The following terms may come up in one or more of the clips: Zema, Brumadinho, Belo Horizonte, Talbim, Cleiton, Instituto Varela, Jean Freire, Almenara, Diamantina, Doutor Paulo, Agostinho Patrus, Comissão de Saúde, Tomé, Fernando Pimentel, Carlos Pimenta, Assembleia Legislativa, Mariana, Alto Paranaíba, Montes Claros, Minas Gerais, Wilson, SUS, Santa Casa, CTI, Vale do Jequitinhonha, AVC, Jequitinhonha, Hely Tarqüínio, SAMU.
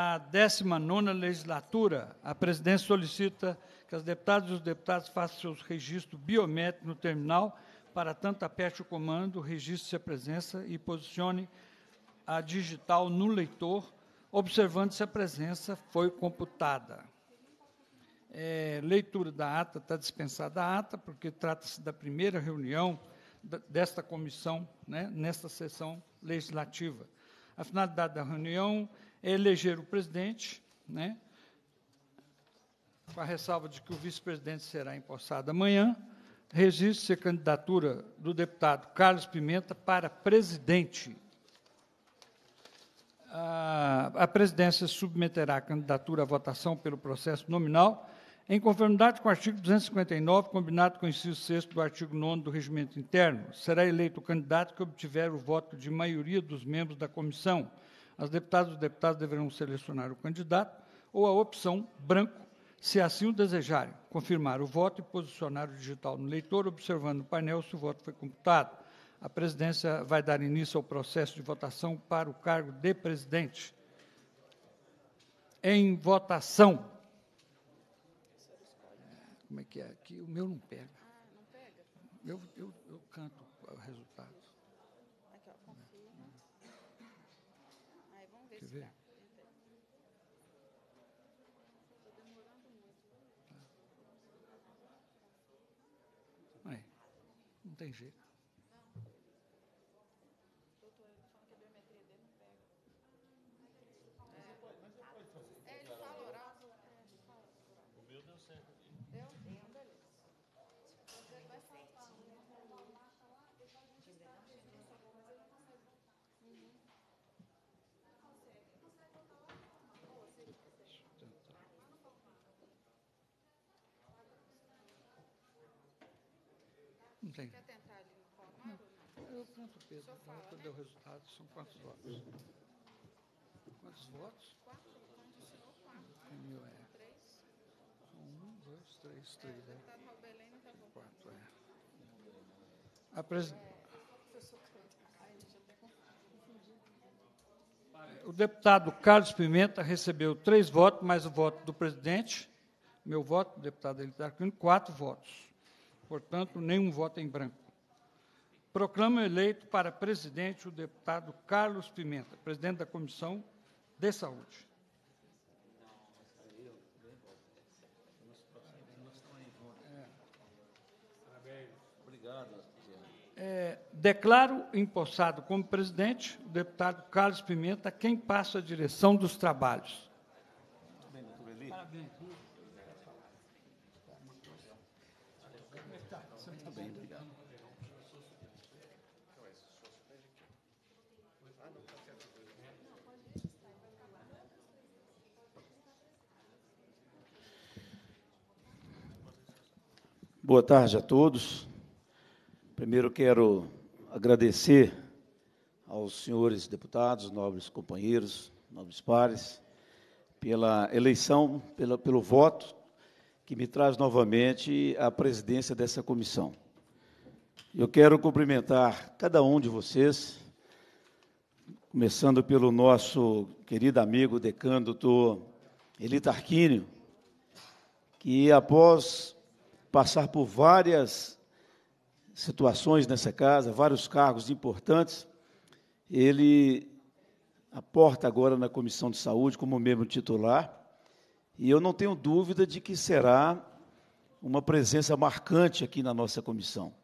A 19ª legislatura, a presidência solicita que as deputadas e os deputados façam seus registros biométricos no terminal, para tanto aperte o comando, registre sua presença e posicione a digital no leitor, observando se a presença foi computada. Leitura da ata, está dispensada a ata, porque trata-se da primeira reunião desta comissão, né, nesta sessão legislativa. A finalidade da reunião é eleger o presidente, né, com a ressalva de que o vice-presidente será empossado amanhã. Registre-se a candidatura do deputado Carlos Pimenta para presidente. A presidência submeterá a candidatura à votação pelo processo nominal, em conformidade com o artigo 259, combinado com o inciso 6º do artigo 9º do Regimento Interno. Será eleito o candidato que obtiver o voto de maioria dos membros da comissão. As deputadas e os deputados deverão selecionar o candidato ou a opção branco, se assim o desejarem, confirmar o voto e posicionar o digital no leitor, observando no painel se o voto foi computado. A presidência vai dar início ao processo de votação para o cargo de presidente. Em votação. Como é que é? Aqui o meu não pega. Ah, não pega? Eu canto o resultado. Aqui, ó, confirma. Aí, vamos ver. Quer se ver? Dá. Aí, não tem jeito. Sim. Quer tentar ali no formato? Eu canto o peso. Quanto deu o resultado? São quantos votos? Quantos votos? 4. Condicionou 4. É. 3. 1, 2, 3, 3. O deputado Robelém não está com 4. A presidência. O deputado Carlos Pimenta recebeu 3 votos, mais o voto do presidente. Meu voto, o deputado Hely Tarqüínio, 4 votos. Portanto, nenhum voto em branco. Proclamo eleito para presidente o deputado Carlos Pimenta, presidente da Comissão de Saúde. Declaro empossado como presidente o deputado Carlos Pimenta, quem passa a direção dos trabalhos. Parabéns. Boa tarde a todos. Primeiro, quero agradecer aos senhores deputados, nobres companheiros, nobres pares, pela eleição, pelo voto, que me traz novamente à presidência dessa comissão. Eu quero cumprimentar cada um de vocês, começando pelo nosso querido amigo, decano, doutor Hely Tarqüínio, que, após passar por várias situações nessa casa, vários cargos importantes, ele aporta agora na Comissão de Saúde como membro titular, e eu não tenho dúvida de que será uma presença marcante aqui na nossa comissão,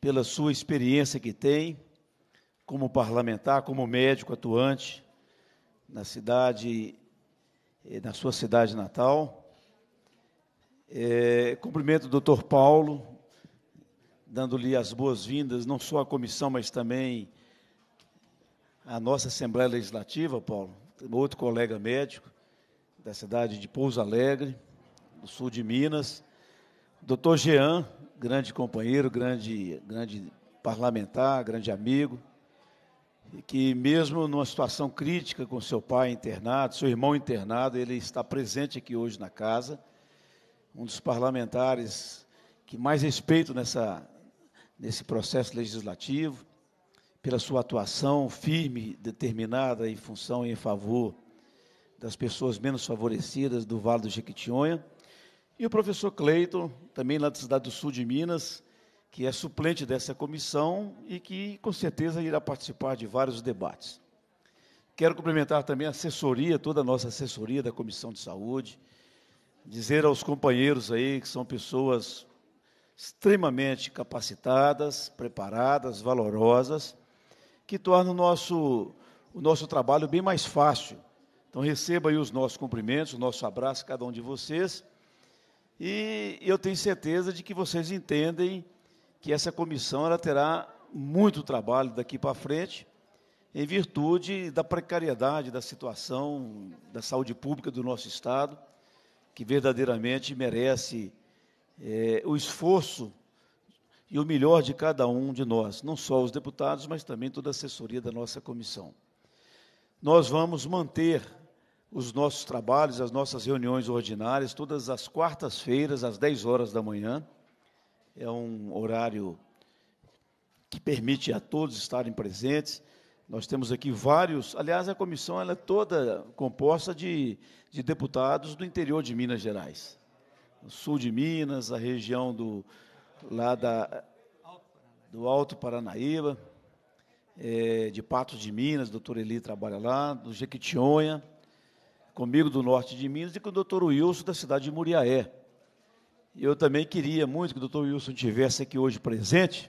pela sua experiência que tem como parlamentar, como médico atuante na cidade, na sua cidade natal. Cumprimento o doutor Paulo, dando-lhe as boas-vindas, não só à comissão, mas também à nossa Assembleia Legislativa, Paulo, outro colega médico da cidade de Pouso Alegre, do sul de Minas. Doutor Jean, grande companheiro, grande parlamentar, grande amigo, que mesmo numa situação crítica com seu pai internado, seu irmão internado, ele está presente aqui hoje na casa, um dos parlamentares que mais respeito nesse processo legislativo, pela sua atuação firme, determinada em função e em favor das pessoas menos favorecidas do Vale do Jequitinhonha, e o professor Cleiton, também lá da cidade do sul de Minas, que é suplente dessa comissão e que, com certeza, irá participar de vários debates. Quero cumprimentar também a assessoria, toda a nossa assessoria da Comissão de Saúde, dizer aos companheiros aí que são pessoas extremamente capacitadas, preparadas, valorosas, que tornam o nosso trabalho bem mais fácil. Então, receba aí os nossos cumprimentos, o nosso abraço, cada um de vocês, e eu tenho certeza de que vocês entendem que essa comissão ela terá muito trabalho daqui para frente, em virtude da precariedade da situação da saúde pública do nosso Estado, que verdadeiramente merece o esforço e o melhor de cada um de nós, não só os deputados, mas também toda a assessoria da nossa comissão. Nós vamos manter os nossos trabalhos, as nossas reuniões ordinárias, todas as quartas-feiras, às 10 horas da manhã. É um horário que permite a todos estarem presentes. Nós temos aqui vários... Aliás, a comissão ela é toda composta de deputados do interior de Minas Gerais. O sul de Minas, a região do Alto Paranaíba, de Patos de Minas, o doutor Hely trabalha lá, do Jequitinhonha, comigo do norte de Minas, e com o doutor Wilson, da cidade de Muriaé. Eu também queria muito que o doutor Wilson estivesse aqui hoje presente,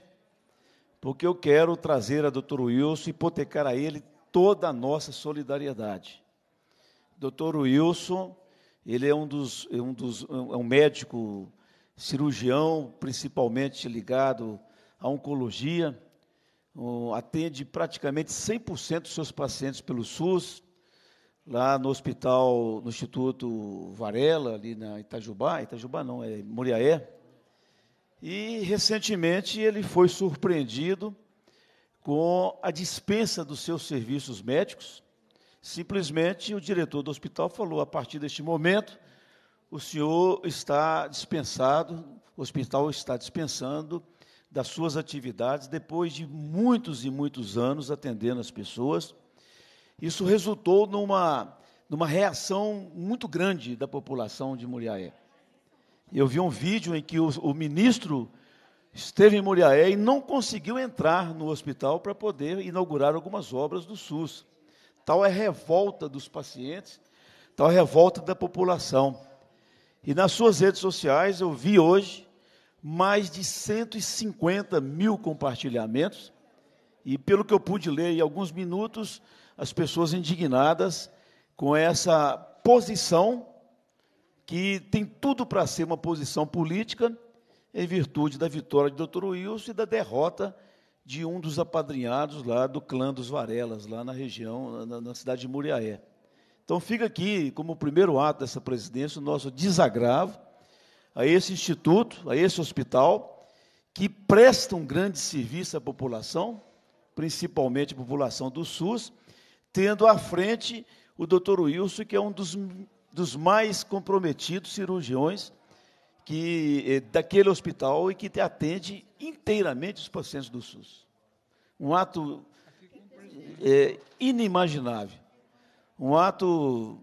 porque eu quero trazer a doutor Wilson e hipotecar a ele toda a nossa solidariedade. Doutor Wilson, ele é um médico cirurgião, principalmente ligado à oncologia, atende praticamente 100% dos seus pacientes pelo SUS, lá no hospital, no Instituto Varela, ali na Itajubá não, é Muriaé, e, recentemente, ele foi surpreendido com a dispensa dos seus serviços médicos. Simplesmente, o diretor do hospital falou, a partir deste momento, o senhor está dispensado, o hospital está dispensando das suas atividades, depois de muitos e muitos anos atendendo as pessoas. Isso resultou numa reação muito grande da população de Muriaé. Eu vi um vídeo em que o ministro esteve em Muriaé e não conseguiu entrar no hospital para poder inaugurar algumas obras do SUS. Tal é a revolta dos pacientes, tal é a revolta da população. E nas suas redes sociais, eu vi hoje mais de 150 mil compartilhamentos, e pelo que eu pude ler em alguns minutos, as pessoas indignadas com essa posição, que tem tudo para ser uma posição política, em virtude da vitória do doutor Wilson e da derrota de um dos apadrinhados lá do clã dos Varelas, lá na região, na cidade de Muriaé. Então, fica aqui, como o primeiro ato dessa presidência, o nosso desagravo a esse instituto, a esse hospital, que presta um grande serviço à população, principalmente à população do SUS, tendo à frente o doutor Wilson, que é um dos mais comprometidos cirurgiões daquele hospital e que atende inteiramente os pacientes do SUS. Um ato inimaginável, um ato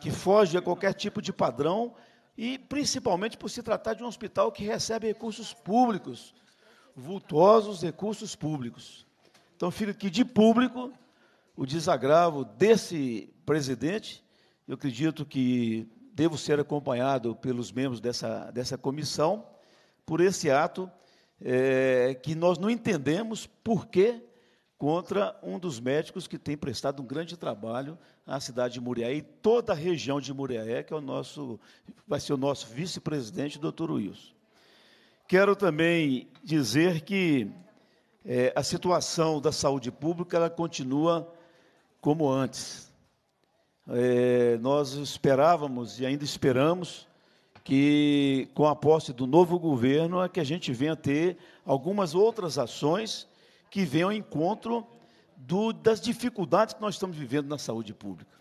que foge a qualquer tipo de padrão e, principalmente, por se tratar de um hospital que recebe recursos públicos, vultuosos recursos públicos. Então, fica aqui de público o desagravo desse presidente. Eu acredito que devo ser acompanhado pelos membros dessa comissão por esse ato que nós não entendemos por que contra um dos médicos que tem prestado um grande trabalho à cidade de Muriaé e toda a região de Muriaé, que vai ser o nosso vice-presidente, o doutor Wilson. Quero também dizer que a situação da saúde pública ela continua como antes. Nós esperávamos e ainda esperamos que, com a posse do novo governo, que a gente venha ter algumas outras ações que venham ao encontro das dificuldades que nós estamos vivendo na saúde pública,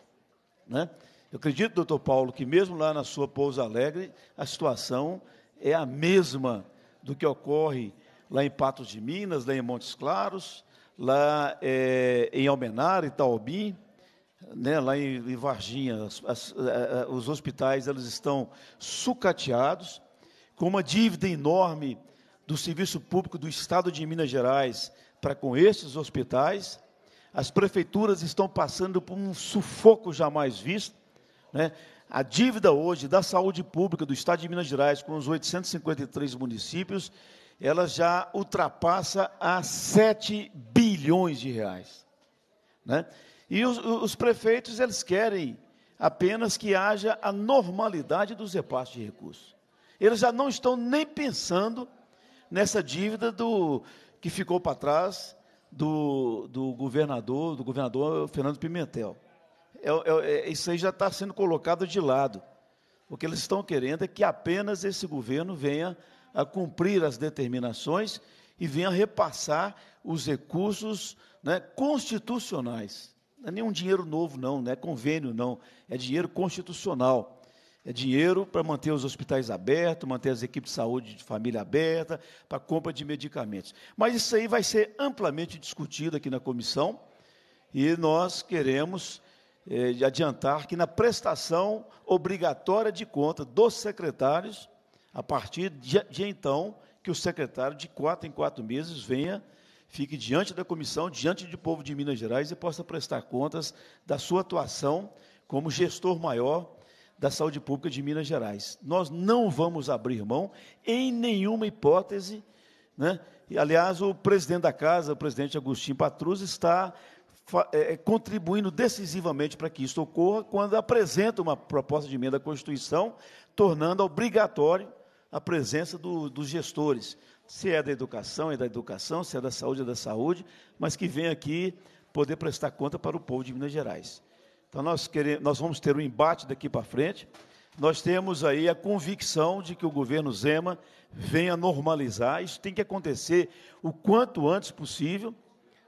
né? Eu acredito, doutor Paulo, que mesmo lá na sua Pouso Alegre, a situação é a mesma do que ocorre lá em Patos de Minas, lá em Montes Claros, lá em Almenara, Itaobim. né, lá em Varginha, os hospitais eles estão sucateados, com uma dívida enorme do serviço público do Estado de Minas Gerais para com esses hospitais. As prefeituras estão passando por um sufoco jamais visto, né? A dívida hoje da saúde pública do Estado de Minas Gerais, com os 853 municípios, ela já ultrapassa a 7 bilhões de reais. Né? E os prefeitos eles querem apenas que haja a normalidade dos repasses de recursos. Eles já não estão nem pensando nessa dívida que ficou para trás do governador Fernando Pimentel. Isso aí já está sendo colocado de lado. O que eles estão querendo é que apenas esse governo venha a cumprir as determinações e venha repassar os recursos, né, constitucionais. Não é nenhum dinheiro novo, não, não é convênio, não. É dinheiro constitucional. É dinheiro para manter os hospitais abertos, manter as equipes de saúde de família abertas, para compra de medicamentos. Mas isso aí vai ser amplamente discutido aqui na comissão e nós queremos adiantar que na prestação obrigatória de conta dos secretários, a partir de então, que o secretário, de 4 em 4 meses, venha, fique diante da comissão, diante do povo de Minas Gerais e possa prestar contas da sua atuação como gestor maior da saúde pública de Minas Gerais. Nós não vamos abrir mão, em nenhuma hipótese, né? E, aliás, o presidente da Casa, o presidente Agostinho Patrus, está contribuindo decisivamente para que isso ocorra, quando apresenta uma proposta de emenda à Constituição, tornando obrigatório a presença dos gestores, se é da educação, é da educação, se é da saúde, mas que venha aqui poder prestar conta para o povo de Minas Gerais. Então, nós vamos ter um embate daqui para frente, nós temos aí a convicção de que o governo Zema venha normalizar, isso tem que acontecer o quanto antes possível.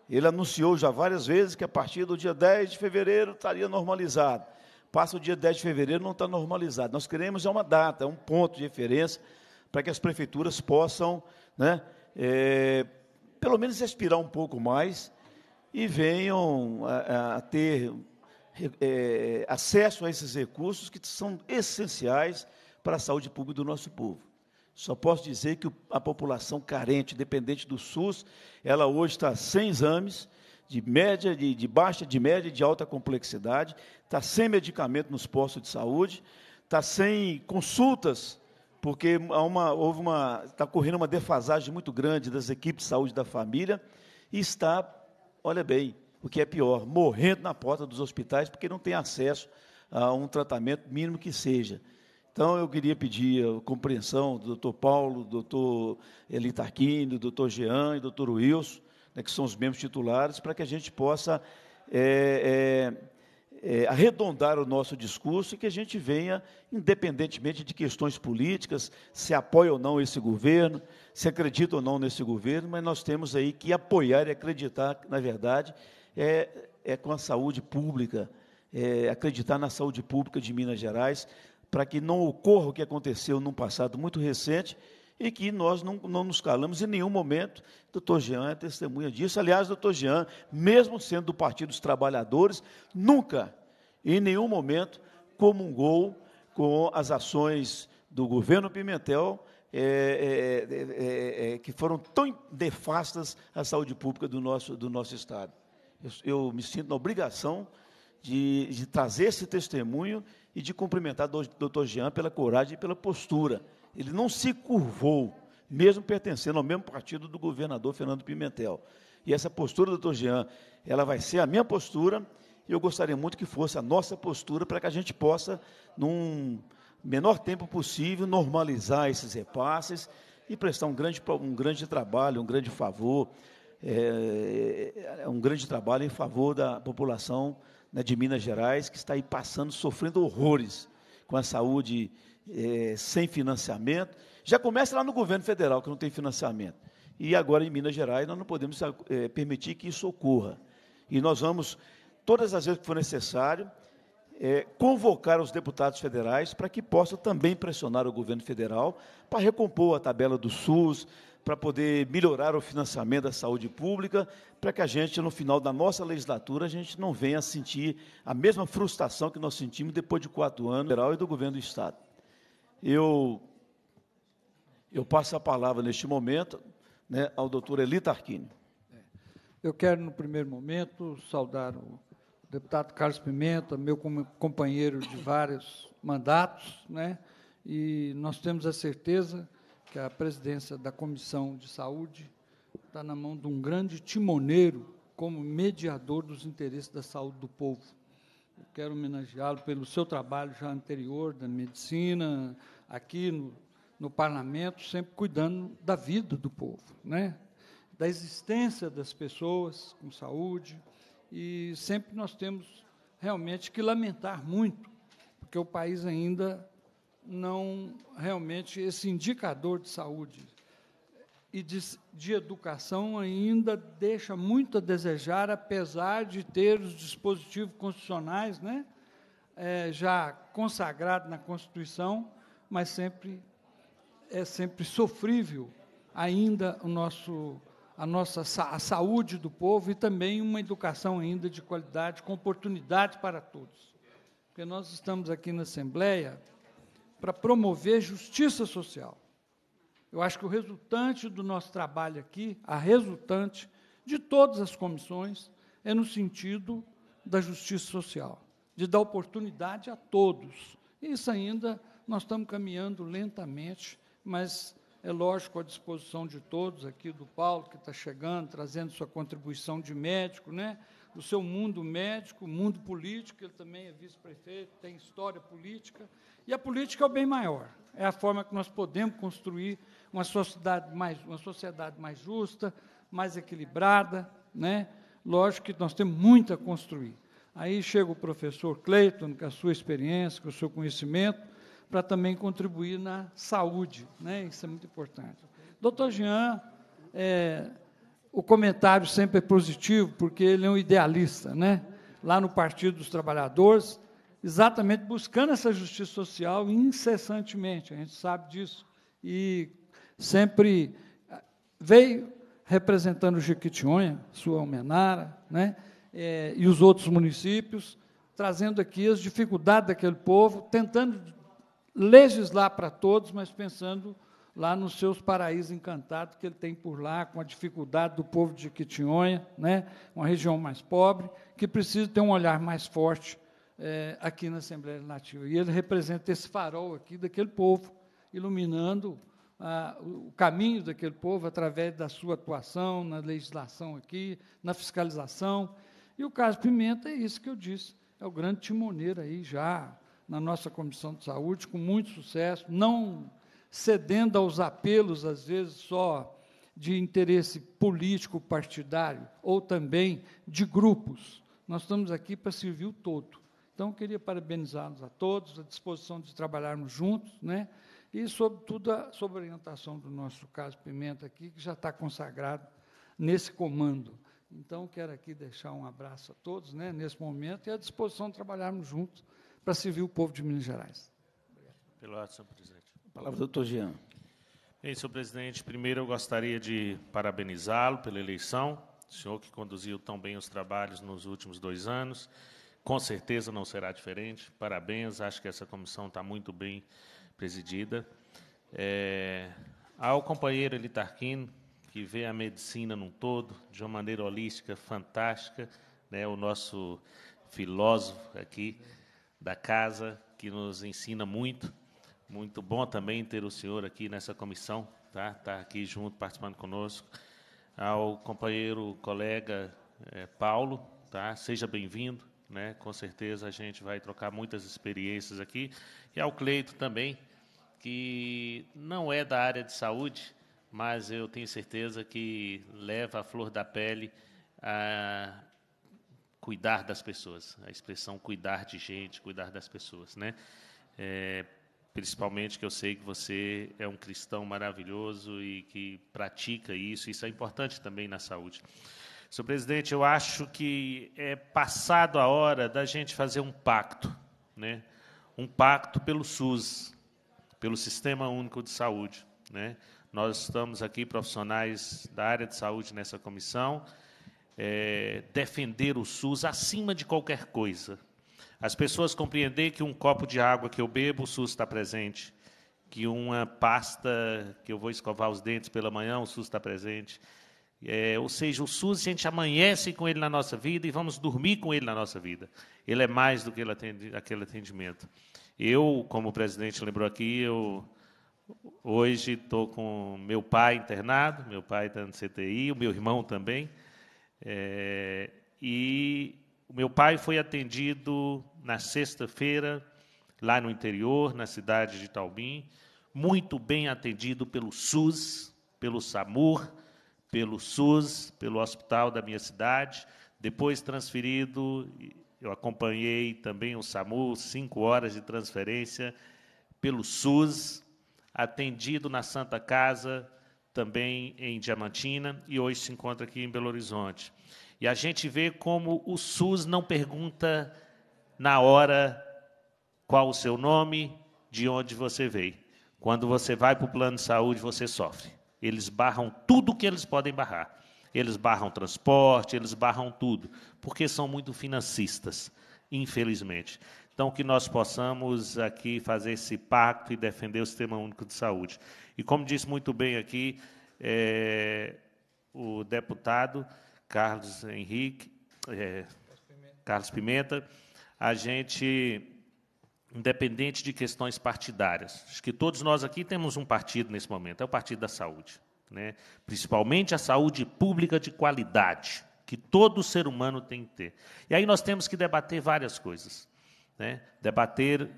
Ele anunciou já várias vezes que a partir do dia 10 de fevereiro estaria normalizado. Passa o dia 10 de fevereiro, não está normalizado. Nós queremos uma data, um ponto de referência para que as prefeituras possam, né, pelo menos respirar um pouco mais e venham a ter acesso a esses recursos que são essenciais para a saúde pública do nosso povo. Só posso dizer que a população carente, dependente do SUS, ela hoje está sem exames, de média, de baixa, de média e de alta complexidade, está sem medicamento nos postos de saúde, está sem consultas, porque está ocorrendo uma defasagem muito grande das equipes de saúde da família, e está, olha bem, o que é pior, morrendo na porta dos hospitais, porque não tem acesso a um tratamento mínimo que seja. Então, eu queria pedir a compreensão do doutor Paulo, do doutor Hely Tarqüínio, do doutor Jean e do doutor Wilson, né, que são os membros titulares, para que a gente possa arredondar o nosso discurso e que a gente venha, independentemente de questões políticas, se apoia ou não esse governo, se acredita ou não nesse governo, mas nós temos aí que apoiar e acreditar, na verdade, com a saúde pública, acreditar na saúde pública de Minas Gerais, para que não ocorra o que aconteceu num passado muito recente e que nós não nos calamos em nenhum momento. O doutor Jean é testemunha disso. Aliás, o doutor Jean, mesmo sendo do Partido dos Trabalhadores, nunca, em nenhum momento, comungou com as ações do governo Pimentel, que foram tão nefastas à saúde pública do nosso Estado. Eu me sinto na obrigação de trazer esse testemunho e de cumprimentar o doutor Jean pela coragem e pela postura. Ele não se curvou, mesmo pertencendo ao mesmo partido do governador Fernando Pimentel. E essa postura do doutor Jean, ela vai ser a minha postura, e eu gostaria muito que fosse a nossa postura, para que a gente possa, num menor tempo possível, normalizar esses repasses e prestar um grande trabalho, um grande favor, um grande trabalho em favor da população de Minas Gerais, que está aí passando, sofrendo horrores com a saúde sem financiamento. Já começa lá no governo federal, que não tem financiamento. E agora, em Minas Gerais, nós não podemos permitir que isso ocorra. E nós vamos, todas as vezes que for necessário, convocar os deputados federais para que possam também pressionar o governo federal para recompor a tabela do SUS, para poder melhorar o financiamento da saúde pública, para que a gente, no final da nossa legislatura, a gente não venha sentir a mesma frustração que nós sentimos depois de 4 anos, federal e do governo do Estado. Eu passo a palavra, neste momento, né, ao doutor Hely Tarqüínio. Eu quero, no primeiro momento, saudar o deputado Carlos Pimenta, meu companheiro de vários mandatos, né? E nós temos a certeza que a presidência da Comissão de Saúde está na mão de um grande timoneiro como mediador dos interesses da saúde do povo. Eu quero homenageá-lo pelo seu trabalho já anterior da medicina, aqui no parlamento, sempre cuidando da vida do povo, né? Da existência das pessoas com saúde, e sempre nós temos realmente que lamentar muito, porque o país ainda não realmente, esse indicador de saúde e de educação ainda deixa muito a desejar, apesar de ter os dispositivos constitucionais, né, já consagrado na Constituição, mas sempre sofrível ainda a saúde do povo e também uma educação ainda de qualidade, com oportunidade para todos. Porque nós estamos aqui na Assembleia para promover justiça social. Eu acho que o resultante do nosso trabalho aqui, a resultante de todas as comissões, é no sentido da justiça social, de dar oportunidade a todos. Isso ainda nós estamos caminhando lentamente, mas é lógico, à disposição de todos, aqui do Paulo, que está chegando, trazendo sua contribuição de médico, né? Do seu mundo médico, mundo político, ele também é vice-prefeito, tem história política, e a política é o bem maior, é a forma que nós podemos construir uma sociedade mais justa, mais equilibrada, né? Lógico que nós temos muito a construir. Aí chega o professor Cleiton, com a sua experiência, com o seu conhecimento, para também contribuir na saúde, né? Isso é muito importante. Doutor Jean, o comentário sempre é positivo, porque ele é um idealista, né? Lá no Partido dos Trabalhadores, exatamente buscando essa justiça social incessantemente, a gente sabe disso, e sempre veio representando o Jequitinhonha, sua Almenara, né? E os outros municípios, trazendo aqui as dificuldades daquele povo, tentando legislar para todos, mas pensando lá nos seus paraísos encantados que ele tem por lá, com a dificuldade do povo de Jequitinhonha, né, uma região mais pobre, que precisa ter um olhar mais forte aqui na Assembleia Legislativa. E ele representa esse farol aqui daquele povo, iluminando o caminho daquele povo através da sua atuação na legislação aqui, na fiscalização. E o Carlos Pimenta é isso que eu disse, é o grande timoneiro aí já, na nossa Comissão de Saúde, com muito sucesso, não cedendo aos apelos, às vezes, só de interesse político partidário ou também de grupos. Nós estamos aqui para servir o todo. Então, eu queria parabenizá-los a todos, à disposição de trabalharmos juntos, né? E, sobretudo, sobre a orientação do nosso Carlos Pimenta aqui, que já está consagrado nesse comando. Então, quero aqui deixar um abraço a todos, né, nesse momento, e à disposição de trabalharmos juntos, para servir o povo de Minas Gerais. Pelo ato, senhor presidente. A palavra do doutor Jean. Bem, senhor presidente, primeiro eu gostaria de parabenizá-lo pela eleição, o senhor que conduziu tão bem os trabalhos nos últimos 2 anos, com certeza não será diferente, parabéns, acho que essa comissão está muito bem presidida. Ao companheiro Hely Tarqüínio, que vê a medicina num todo, de uma maneira holística, fantástica, né, o nosso filósofo aqui, da casa, que nos ensina muito. Muito bom também ter o senhor aqui nessa comissão, tá aqui junto, participando conosco. Ao companheiro, colega Paulo, tá? Seja bem-vindo, né? Com certeza a gente vai trocar muitas experiências aqui. E ao Cleito também, que não é da área de saúde, mas eu tenho certeza que leva a flor da pele a cuidar das pessoas, a expressão cuidar de gente, cuidar das pessoas, né? Principalmente que eu sei que você é um cristão maravilhoso e que pratica isso é importante também na saúde. Senhor presidente, eu acho que é passado a hora da gente fazer um pacto, né? Um pacto pelo SUS, pelo Sistema Único de Saúde, né? Nós estamos aqui, profissionais da área de saúde nessa comissão, defender o SUS acima de qualquer coisa. As pessoas compreender que um copo de água que eu bebo, o SUS está presente, que uma pasta que eu vou escovar os dentes pela manhã, o SUS está presente. Ou seja, o SUS, a gente amanhece com ele na nossa vida e vamos dormir com ele na nossa vida. Ele é mais do que aquele atendimento. Eu, como o presidente lembrou aqui, hoje estou com meu pai internado, meu pai está no CTI, o meu irmão também. E o meu pai foi atendido na sexta-feira, lá no interior, na cidade de Talbim, muito bem atendido pelo SUS, pelo SAMU, pelo SUS, pelo hospital da minha cidade, depois transferido, eu acompanhei também o SAMU, 5 horas de transferência, pelo SUS, atendido na Santa Casa, também em Diamantina, e hoje se encontra aqui em Belo Horizonte. E a gente vê como o SUS não pergunta na hora qual o seu nome, de onde você veio. Quando você vai para o plano de saúde, você sofre. Eles barram tudo que eles podem barrar. Eles barram transporte, eles barram tudo, porque são muito financistas, infelizmente. Então, que nós possamos aqui fazer esse pacto e defender o Sistema Único de Saúde. E, como disse muito bem aqui o deputado Carlos Pimenta, a gente, independente de questões partidárias, acho que todos nós aqui temos um partido nesse momento, é o Partido da Saúde, né? Principalmente a saúde pública de qualidade, que todo ser humano tem que ter. E aí nós temos que debater várias coisas, né? Debater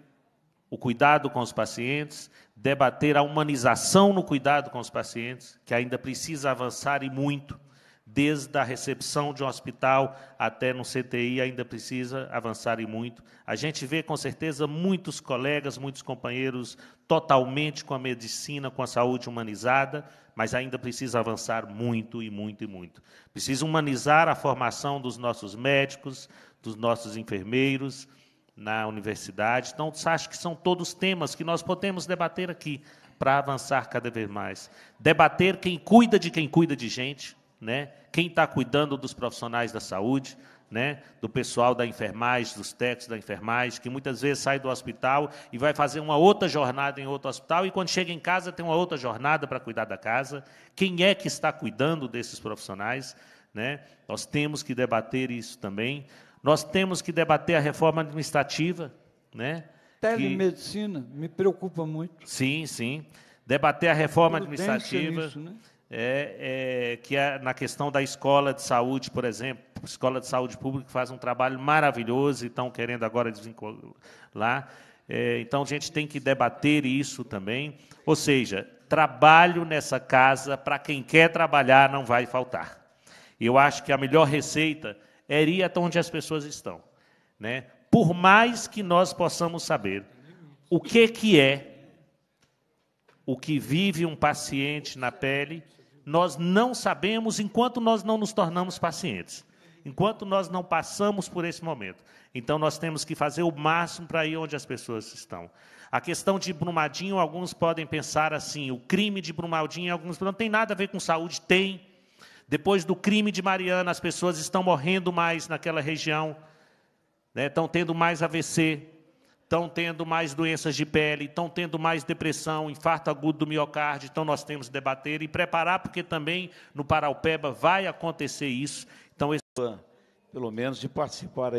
o cuidado com os pacientes, debater a humanização no cuidado com os pacientes, que ainda precisa avançar e muito, desde a recepção de um hospital até no CTI, ainda precisa avançar e muito. A gente vê, com certeza, muitos colegas, muitos companheiros totalmente com a medicina, com a saúde humanizada, mas ainda precisa avançar muito e muito e muito. Precisa humanizar a formação dos nossos médicos, dos nossos enfermeiros na universidade. Então, acho que são todos temas que nós podemos debater aqui para avançar cada vez mais. Debater quem cuida de gente, né? Quem está cuidando dos profissionais da saúde, né? Do pessoal da enfermagem, dos técnicos da enfermagem, que muitas vezes sai do hospital e vai fazer uma outra jornada em outro hospital, e quando chega em casa tem uma outra jornada para cuidar da casa. Quem é que está cuidando desses profissionais, né? Nós temos que debater isso também. Nós temos que debater a reforma administrativa, né? Telemedicina me preocupa muito. Sim, sim. Debater a reforma administrativa. Tem que ser isso, né? Que é na questão da escola de saúde, por exemplo, a escola de saúde pública faz um trabalho maravilhoso e estão querendo agora desvincular lá. Então, a gente tem que debater isso também. Ou seja, trabalho nessa casa, para quem quer trabalhar, não vai faltar. Eu acho que a melhor receita é ir até onde as pessoas estão, né? Por mais que nós possamos saber o que é o que vive um paciente na pele, nós não sabemos enquanto nós não nos tornamos pacientes, enquanto nós não passamos por esse momento. Então, nós temos que fazer o máximo para ir onde as pessoas estão. A questão de Brumadinho, alguns podem pensar assim, o crime de Brumadinho, alguns não tem nada a ver com saúde, tem. Depois do crime de Mariana, as pessoas estão morrendo mais naquela região, né? Estão tendo mais AVC, estão tendo mais doenças de pele, estão tendo mais depressão, infarto agudo do miocárdio. Então, nós temos que debater e preparar, porque também no Paraupeba vai acontecer isso. Então, pelo menos de participar aí.